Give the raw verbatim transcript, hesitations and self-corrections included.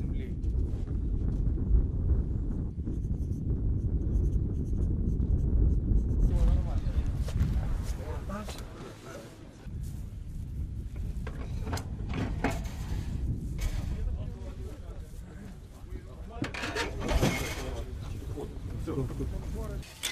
земли. Все нормально. Все.